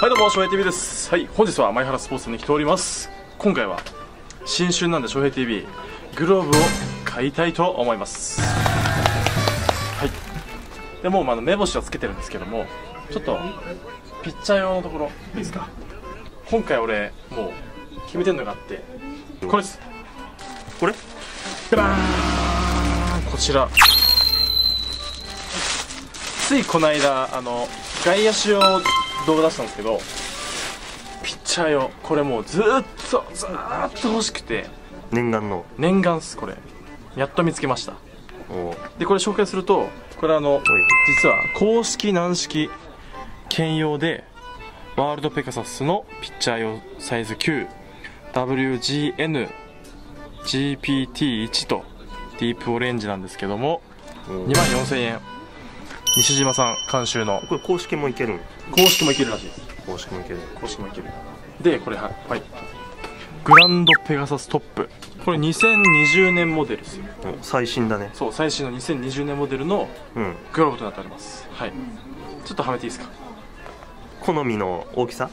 はいどうも、しょーへーTV です。はい、本日は前原スポーツに来ております。今回は新春なんでしょーへーTV、グローブを買いたいと思います。はい。でもう目星はつけてるんですけども、ちょっとピッチャー用のところいいですか。今回俺もう決めてるのがあって、これです。これ？バーン！こちら。ついこの間外野手用動画出したんですけど、ピッチャー用これもうずーっと欲しくて、念願っす。これやっと見つけました。でこれ紹介すると、これ実は公式軟式兼用でワールドペガサスのピッチャー用サイズ 9WGNGPT1 とディープオレンジなんですけども、24000円、西島さん監修の。これ公式もいける。公式もいけるらしいです。公式もいける。でこれはい、グランドペガサストップ、これ2020年モデルですよ。最新だね。そう、最新の2020年モデルのグローブとなっております、はい。ちょっとはめていいですか。好みの大きさで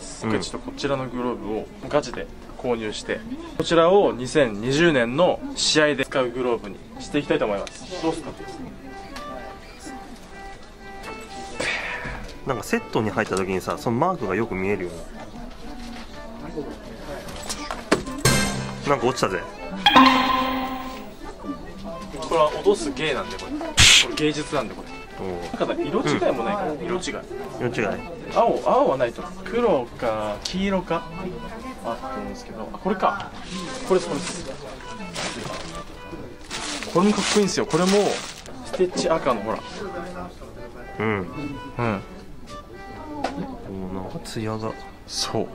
す、ちょっとこちらのグローブをガチで購入して、こちらを2020年の試合で使うグローブにしていきたいと思います。どうですか。なんかセットに入った時にさ、そのマークがよく見えるような。なんか落ちたぜ。これは落とす芸なんで、これ芸術なんで、これ。ただ色違いもないから、色違い。青はないと、黒か黄色かあったと思うんですけど、これか。これです。これもかっこいいんですよ。これもステッチ赤のほら。ツヤがそう。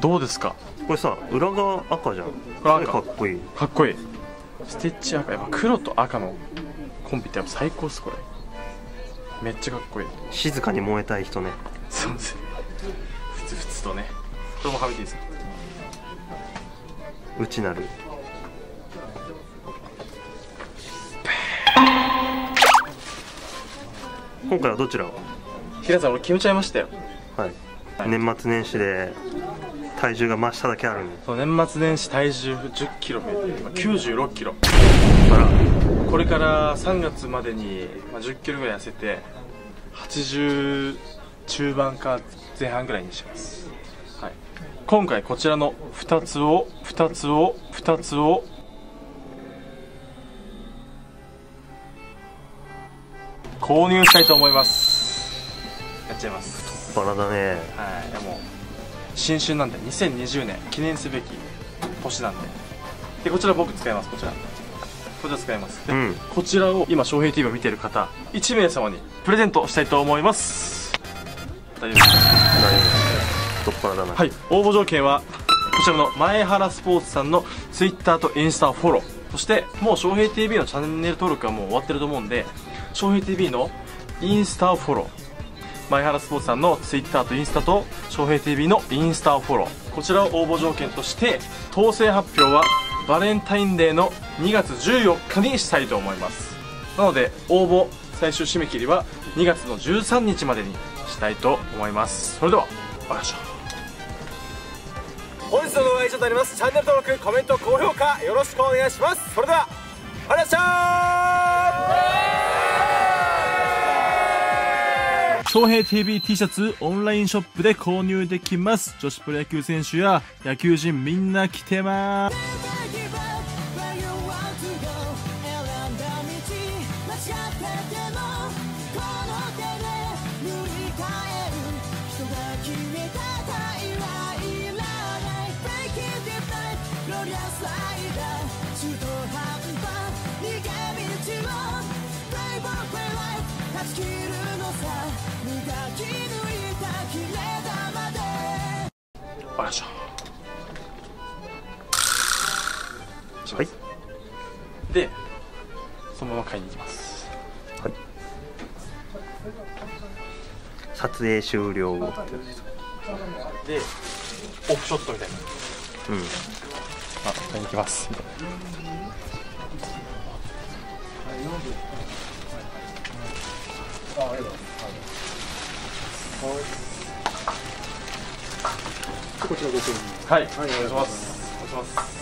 どうですか。これさ、裏側赤じゃん。かっこいい。ステッチ赤、やっぱ黒と赤のコンビってやっぱ最高っす。これめっちゃかっこいい。静かに燃えたい人ね。そうです。ふつふつとね。これもはめていいですか。内なる。今回はどちらを。平さん、俺決めちゃいましたよ。はい。年末年始で体重が増しただけあるんで。そう、年末年始体重10キロ増えて、今96キロ。これから3月までに10キロぐらい痩せて、80中盤か前半ぐらいにします。はい。今回こちらの2つを。購入したいと思います。やっちゃいます。太っ腹だね。はい、でも新春なんで、2020年記念すべき年なんで。でこちら僕使います。こちら使います。で、こちらを今しょーへーTVを見てる方1名様にプレゼントしたいと思います。大丈夫ですか。太っ腹だな。はい。応募条件はこちらの前原スポーツさんの Twitter とインスタをフォロー。そしてもうしょーへーTVのチャンネル登録はもう終わってると思うんで。しょーへーTV のインスタをフォロー、前原スポーツさんのツイッターとインスタとしょーへーTV のインスタをフォロー、こちらを応募条件として、当選発表はバレンタインデーの2月14日にしたいと思います。なので応募最終締め切りは2月の13日までにしたいと思います。それではお会いしましょう。本日の動画は以上となります。チャンネル登録、コメント、高評価よろしくお願いします。それではお会いしましょう。しょーへーTV T シャツオンラインショップで購入できます。女子プロ野球選手や野球人みんな着てます。はい、でそのまま買いに行きます。はい、撮影終了後でオフショットみたいな。買いに行きます。ありがとうございます。こちらご購入。はい、お願いします。お願いします。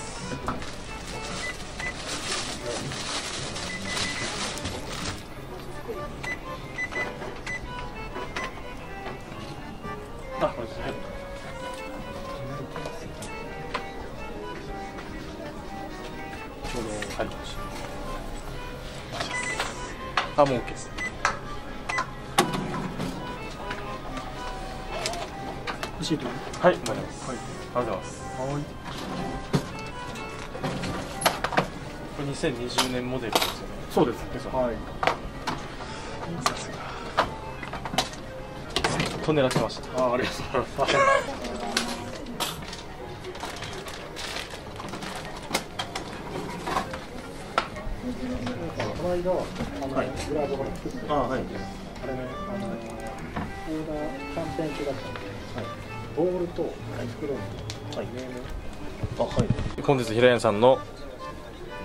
あ、これですね。ちょうど、はい。あ、もう OK です。はい、はい、ありがとうございます。はい。これ2020年モデルですよね。そうです。はい。さすが。と狙ってました。あ、ありがとうございます。あ、はい。あれね、オーダーキャンペーン中だったんで。はい。ボールとグローブ、はい、あ、はい、本日平谷さんの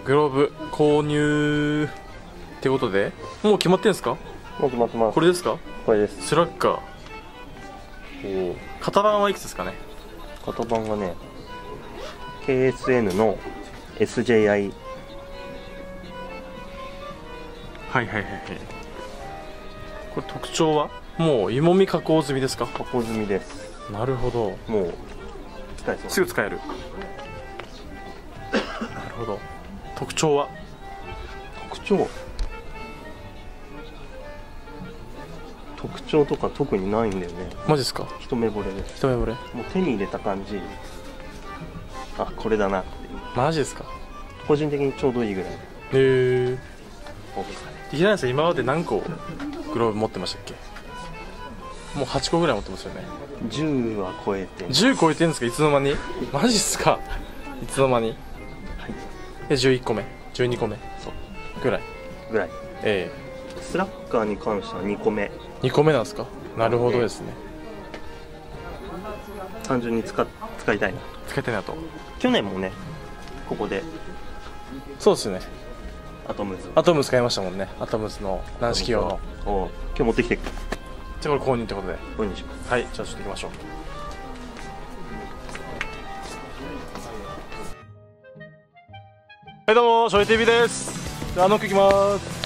グローブ購入ってことでもう決まってんですか？もう決まってます。これですか？これです。スラッガー。型番はいくつですかね？型番がね、 KSN の SJI。 はいはいはいはい。これ特徴はもう湯もみ加工済みですか？加工済みです。なるほど。もう使えそう。すぐ使える。なるほど。特徴は？特徴とか特にないんだよね。マジですか？一目惚れです。一目惚れ。もう手に入れた感じ。あ、これだなって。マジですか？個人的にちょうどいいぐらい。へえ。平谷さん、今まで何個グローブ持ってましたっけ？もう8個ぐらい持ってますよね。10は超えて。10超えてんですか？いつの間に？マジっすか？いつの間に？はい。で11個目、12個目、そうぐらい。スラッガーに関しては2個目なんですか？なるほどですね。単純に使いたいな。使いたいなと。去年もね、ここで。そうですね。アトムズ使いましたもんね。アトムズの軟式用の。今日持ってきて。じゃあこれ購入ってことで。購入します。はい、じゃあちょっと行きましょう。はい、どうも、しょーへーTV です。じゃあノックいきます。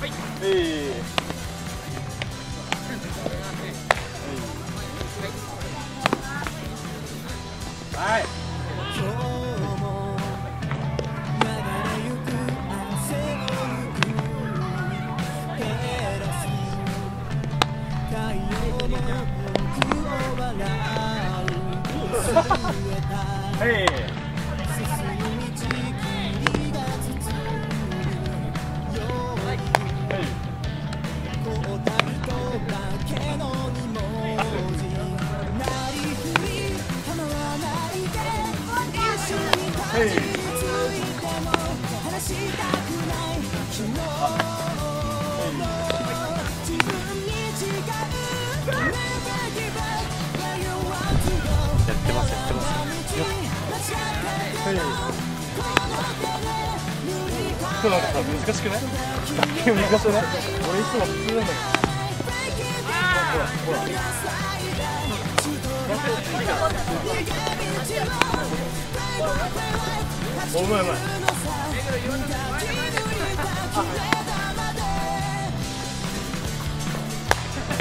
はい。はい。難しくない？難しくない？俺いつも普通なんだけど。ほら。うまい。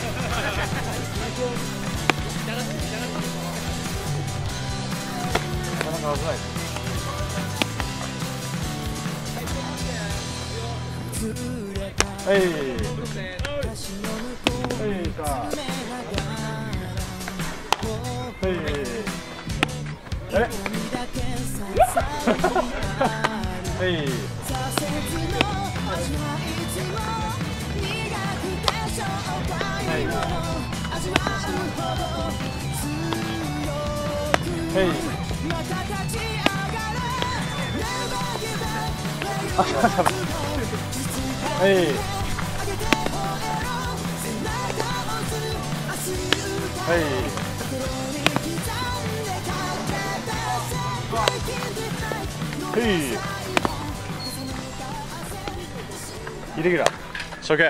なかなか危ない。イレギュラー。初球。